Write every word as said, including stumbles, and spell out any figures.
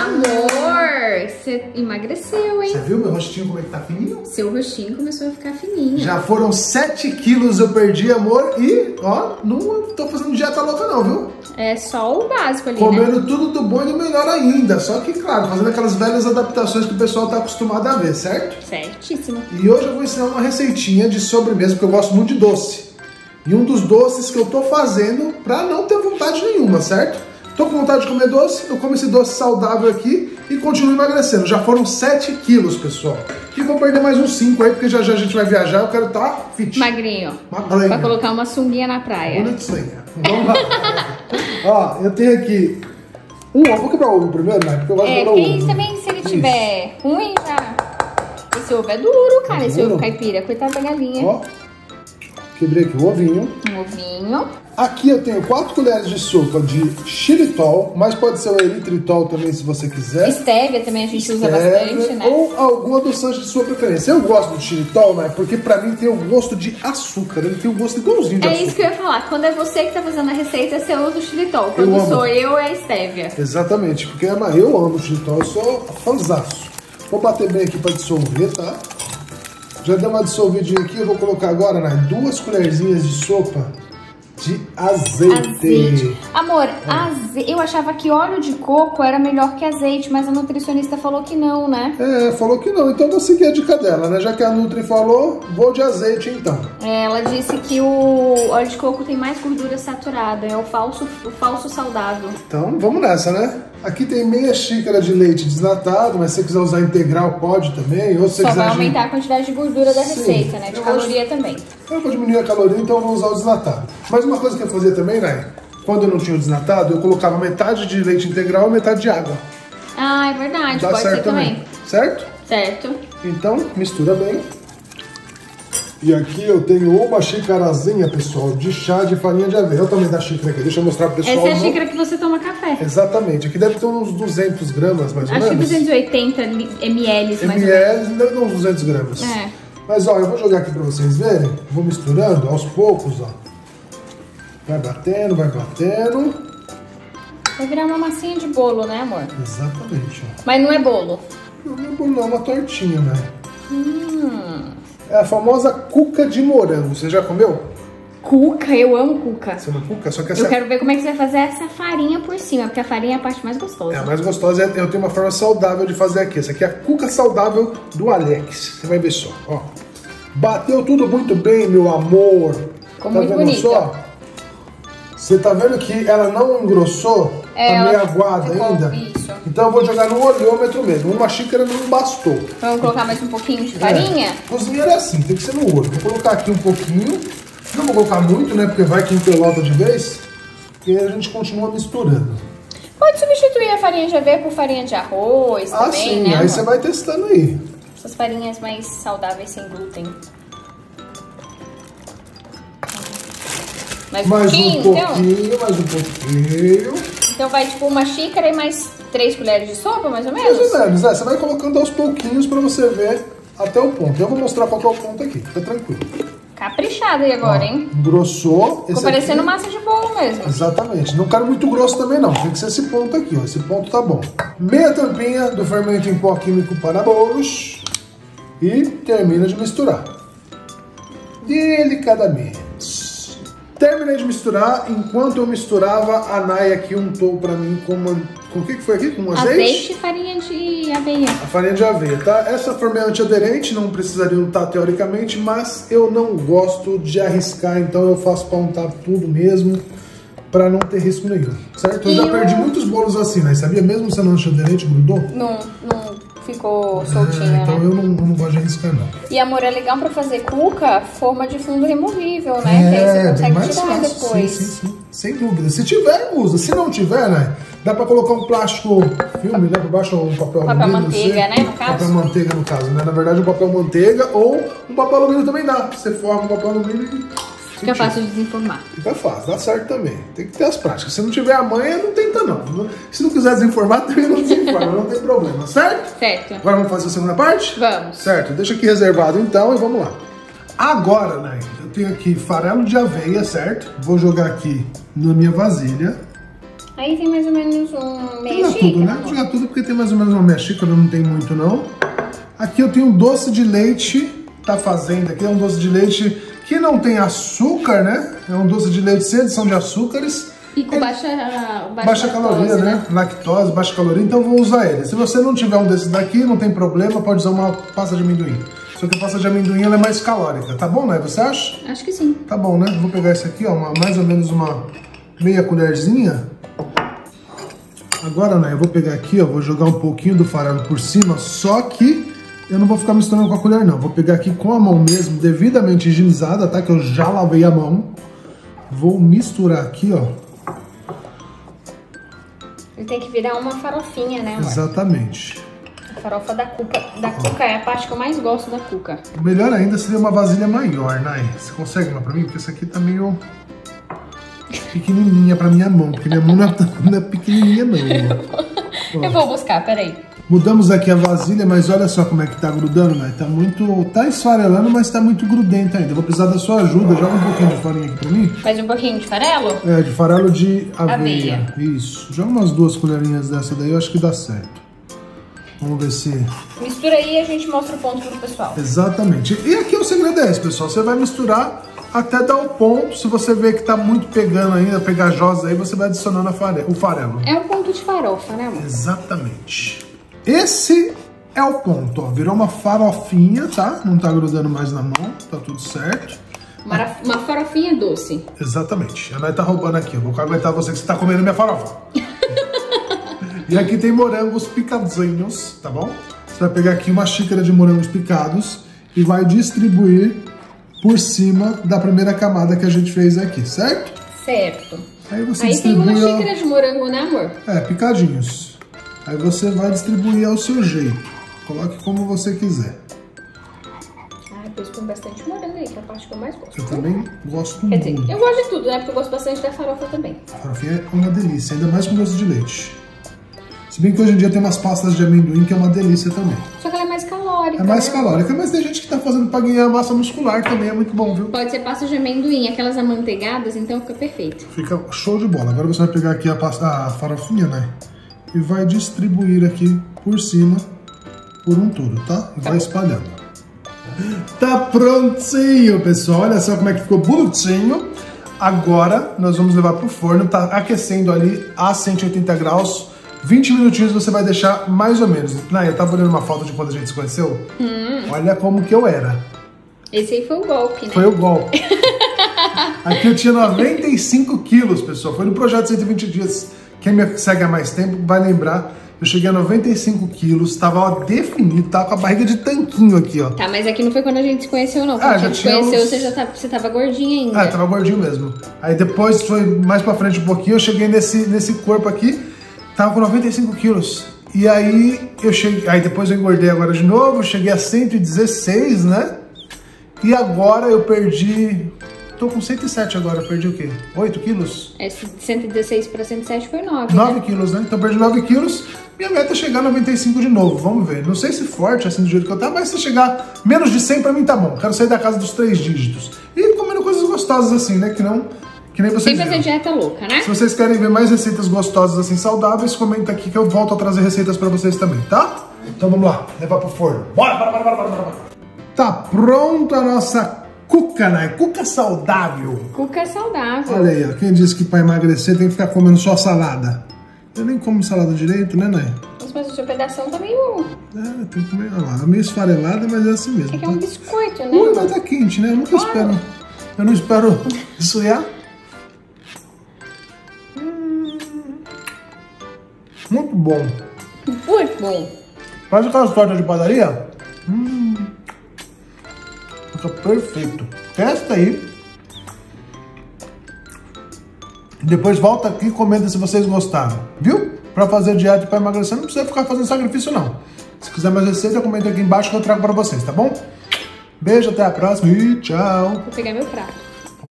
Amor, você emagreceu, hein? Você viu meu rostinho como é que tá fininho? Seu rostinho começou a ficar fininho. Já foram sete quilos eu perdi, amor. E, ó, não tô fazendo dieta louca não, viu? É só o básico ali, comendo, né? Tudo do bom e do melhor ainda. Só que, claro, fazendo aquelas velhas adaptações que o pessoal tá acostumado a ver, certo? Certíssimo. E hoje eu vou ensinar uma receitinha de sobremesa, porque eu gosto muito de doce. E um dos doces que eu tô fazendo pra não ter vontade nenhuma, certo? Tô com vontade de comer doce, eu como esse doce saudável aqui e continuo emagrecendo. Já foram sete quilos, pessoal. E vou perder mais uns cinco aí, porque já já a gente vai viajar, eu quero estar fit. Magrinho. Magrinho. Vai colocar uma sunguinha na praia. Bonitinha. Vamos lá. Ó, eu tenho aqui um ovo. Vou quebrar o ovo primeiro, né? Porque eu gosto de quebrar o ovo. É, porque também, se ele tiver ruim, tá? Esse ovo é duro, cara. É esse ovo caipira. Coitado da galinha. Ó. Quebrei aqui o ovinho. Um ovinho. Aqui eu tenho quatro colheres de sopa de xilitol, mas pode ser o eritritol também, se você quiser. Estévia também a gente Estévia, usa bastante, né? Ou algum adoçante de sua preferência. Eu gosto do xilitol, né? Porque pra mim tem o gosto de açúcar, ele tem o gosto igualzinho de é açúcar. É isso que eu ia falar. Quando é você que tá fazendo a receita, você usa o xilitol. Quando eu sou eu, é a estévia. Exatamente, porque eu amo o xilitol, eu sou fãzaço. Vou bater bem aqui pra dissolver, tá? Já deu uma dissolvidinha aqui, eu vou colocar agora, né, duas colherzinhas de sopa de azeite. azeite. Amor, é. aze... eu achava que óleo de coco era melhor que azeite, mas a nutricionista falou que não, né? É, falou que não, então vou seguir a dica dela, né? Já que a Nutri falou, vou de azeite então. É, ela disse que o óleo de coco tem mais gordura saturada, é o falso, o falso saudável. Então vamos nessa, né? Aqui tem meia xícara de leite desnatado, mas se você quiser usar integral pode também. Ou se Só quiser vai aumentar de... a quantidade de gordura da Sim. receita, né? De eu caloria acho... também. Eu vou diminuir a caloria, então eu vou usar o desnatado. Mas uma coisa que eu fazia também, né? Quando eu não tinha o desnatado, eu colocava metade de leite integral e metade de água. Ah, é verdade. Dá pode certo ser também. também. Certo? Certo. Então, mistura bem. E aqui eu tenho uma xicarazinha, pessoal, de chá de farinha de aveia. Eu também da xícara aqui, deixa eu mostrar pro pessoal. Essa é a xícara que você toma café. Exatamente, aqui deve ter uns duzentos gramas, mais ou menos. Acho que duzentos e oitenta mililitros, mais ou menos. Deve ter uns duzentos gramas. É. Mas, ó, eu vou jogar aqui pra vocês verem. Vou misturando aos poucos, ó. Vai batendo, vai batendo. Vai virar uma massinha de bolo, né, amor? Exatamente, ó. Mas não é bolo? Não é bolo, não, é uma tortinha, né? Hum... É a famosa cuca de morango. Você já comeu? Cuca? Eu amo cuca. Você ama cuca? Só que essa... Eu quero ver como é que você vai fazer essa farinha por cima, porque a farinha é a parte mais gostosa. É, a mais gostosa. Eu tenho uma forma saudável de fazer aqui. Essa aqui é a cuca saudável do Alex. Você vai ver só, ó. Bateu tudo muito bem, meu amor. Ficou muito bonito. Tá vendo só? Você tá vendo que ela não engrossou? É, tá meio aguada ainda. Isso. Então eu vou jogar no olhômetro mesmo. Uma xícara não bastou. Vamos colocar mais um pouquinho de farinha? É. Cozinheiro é assim, tem que ser no olho. Vou colocar aqui um pouquinho. Não vou colocar muito, né? Porque vai que empelota de vez. E aí a gente continua misturando. Pode substituir a farinha de aveia por farinha de arroz ah, também, sim. né? Ah, sim. Aí você vai testando aí. Essas farinhas mais saudáveis sem glúten. Mais, mais um pouquinho, um pouquinho então? Mais um pouquinho. Então vai tipo uma xícara e mais três colheres de sopa, mais ou menos? Mais ou menos, é. Você vai colocando aos pouquinhos pra você ver até o ponto. Eu vou mostrar qual que é o ponto aqui, tá tranquilo. Caprichado aí agora, ó, hein? Engrossou. Ficou parecendo massa de bolo mesmo. Exatamente. Não quero muito grosso também não, tem que ser esse ponto aqui, ó. Esse ponto tá bom. Meia tampinha do fermento em pó químico para bolos. E termina de misturar. Delicadamente. Terminei de misturar, enquanto eu misturava, a Nay aqui untou pra mim com uma... Com o que que foi aqui? Com azeite? Azeite e farinha de aveia. A farinha de aveia, tá? Essa forma é antiaderente, não precisaria untar teoricamente, mas eu não gosto de arriscar, então eu faço pra untar tudo mesmo, pra não ter risco nenhum, certo? E eu já perdi eu... muitos bolos assim, né? Sabia? Mesmo sendo antiaderente, grudou? Não, não. Ficou soltinha, ah, então né? eu não, não gosto de arriscar, não. E, amor, é legal pra fazer cuca, forma de fundo removível, né? É, que aí você consegue tirar fácil. depois. Sim, sim, sim. Sem dúvida. Se tiver, usa. Se não tiver, né? Dá pra colocar um plástico filme, né? Por baixo, um papel, papel alumínio. Papel manteiga, né? No caso. Papel manteiga, no caso, né? Na verdade, um papel manteiga ou um papel alumínio também dá. Você forma um papel alumínio e... Fica fácil de desenformar. Fica fácil, dá certo também. Tem que ter as práticas. Se não tiver a manha, não tenta não. Se não quiser desenformar, também não desenforma, não tem problema, certo? Certo. Agora vamos fazer a segunda parte? Vamos. Certo, deixa aqui reservado então e vamos lá. Agora, né, eu tenho aqui farelo de aveia, certo? Vou jogar aqui na minha vasilha. Aí tem mais ou menos um meia não, xícara. Tudo, né? Vou jogar tudo porque tem mais ou menos uma meia xícara, não tem muito não. Aqui eu tenho um doce de leite da fazenda. Aqui é um doce de leite que não tem açúcar, né? É um doce de leite sem adição de açúcares. E com ele... baixa, baixa, baixa caloria, lactose, né? né? Lactose, baixa caloria, então vou usar ele. Se você não tiver um desses daqui, não tem problema, pode usar uma pasta de amendoim. Só que a pasta de amendoim ela é mais calórica, tá bom, né? Você acha? Acho que sim. Tá bom, né? Vou pegar esse aqui, ó, uma, mais ou menos uma meia colherzinha. Agora, né, eu vou pegar aqui, ó, vou jogar um pouquinho do farelo por cima, só que eu não vou ficar misturando com a colher, não. Vou pegar aqui com a mão mesmo, devidamente higienizada, tá? Que eu já lavei a mão. Vou misturar aqui, ó. Ele tem que virar uma farofinha, né, amor? Exatamente. A farofa da cuca. Da ó. cuca é a parte que eu mais gosto da cuca. Melhor ainda seria uma vasilha maior, né? Você consegue uma pra mim? Porque essa aqui tá meio pequenininha pra minha mão. Porque minha mão não é pequenininha, não. Ó. Eu vou buscar, peraí. Mudamos aqui a vasilha, mas olha só como é que tá grudando, né? Tá muito... Tá esfarelando, mas tá muito grudento ainda. Vou precisar da sua ajuda. Joga um pouquinho de farinha aqui pra mim. Faz um pouquinho de farelo? É, de farelo de aveia. aveia. Isso. Joga umas duas colherinhas dessa daí, eu acho que dá certo. Vamos ver se... Mistura aí e a gente mostra o ponto pro pessoal. Exatamente. E aqui o segredo é esse, pessoal. Você vai misturar até dar o ponto. Se você vê que tá muito pegando ainda, pegajosa aí, você vai adicionando a fare... o farelo. É um ponto de farofa, né, amor? Exatamente. Esse é o ponto, ó. Virou uma farofinha, tá? Não tá grudando mais na mão, tá tudo certo. Maraf... Uma farofinha doce. Exatamente. A Nay tá roubando aqui. Eu vou aguentar você que você tá comendo minha farofa. E aqui tem morangos picadinhos, tá bom? Você vai pegar aqui uma xícara de morangos picados e vai distribuir por cima da primeira camada que a gente fez aqui, certo? Certo. Aí você Aí distribui... tem uma xícara de morango, né, amor? É, picadinhos. Aí você vai distribuir ao seu jeito. Coloque como você quiser. Ah, eu pus com bastante morango aí, que é a parte que eu mais gosto. Eu também gosto muito. Quer dizer, eu gosto de tudo, né? Porque eu gosto bastante da farofa também. A farofinha é uma delícia, ainda mais com doce de leite. Se bem que hoje em dia tem umas pastas de amendoim que é uma delícia também. Só que ela é mais calórica. É mais calórica, mas tem gente que tá fazendo pra ganhar massa muscular também, é muito bom, viu? Pode ser pasta de amendoim, aquelas amanteigadas, então fica perfeito. Fica show de bola. Agora você vai pegar aqui a, pasta, a farofinha, né? E vai distribuir aqui por cima, por um todo, tá? E vai espalhando. Tá prontinho, pessoal. Olha só como é que ficou bonitinho. Agora nós vamos levar pro forno. Tá aquecendo ali a cento e oitenta graus. vinte minutinhos você vai deixar mais ou menos. Nay, eu tava olhando uma foto de quando a gente se conheceu? Hum. Olha como que eu era. Esse aí foi o golpe, né? Foi o golpe. Aqui eu tinha noventa e cinco quilos, pessoal. Foi no projeto cento e vinte dias. Quem me segue há mais tempo vai lembrar, eu cheguei a noventa e cinco quilos, tava ó, definido, tava com a barriga de tanquinho aqui, ó. Tá, mas aqui não foi quando a gente se conheceu, não. Quando ah, a gente se conheceu, uns... você já tava, você tava gordinha ainda. Ah, tava gordinho mesmo. Aí depois, foi mais pra frente um pouquinho, eu cheguei nesse, nesse corpo aqui, tava com noventa e cinco quilos. E aí, eu cheguei, aí depois eu engordei agora de novo, cheguei a cento e dezesseis, né? E agora eu perdi... Tô com cento e sete agora, perdi o quê? oito quilos? É, cento e dezesseis para cento e sete foi nove. nove quilos, né? Então perdi nove quilos. Minha meta é chegar a noventa e cinco de novo, vamos ver. Não sei se forte, assim, do jeito que eu tava, mas se chegar menos de cem pra mim tá bom. Quero sair da casa dos três dígitos. E comendo coisas gostosas assim, né? Que não... Que nem vocês viram. Sem fazer dieta louca, né? Se vocês querem ver mais receitas gostosas assim, saudáveis, comenta aqui que eu volto a trazer receitas pra vocês também, tá? Então vamos lá, levar pro forno. Bora, bora, bora, bora, bora, bora. Tá pronto a nossa... Cuca, né? Cuca saudável. Cuca saudável. Olha aí, ó. Quem disse que pra emagrecer tem que ficar comendo só salada? Eu nem como salada direito, né, Nay? Mas o seu pedação tá meio... É, tem que comer... Olha lá, meio esfarelada, mas é assim mesmo. É que é um biscoito, né? Ui, mas tá quente, né? Eu nunca claro. espero... Eu não espero esfriar. Hum. Muito bom. Muito bom. Parece aquelas tortas de padaria. Hum... Fica perfeito. Testa aí. Depois volta aqui e comenta se vocês gostaram. Viu? Pra fazer dieta e pra emagrecer não precisa ficar fazendo sacrifício, não. Se quiser mais receita, comenta aqui embaixo que eu trago pra vocês, tá bom? Beijo, até a próxima e tchau. Vou pegar meu prato.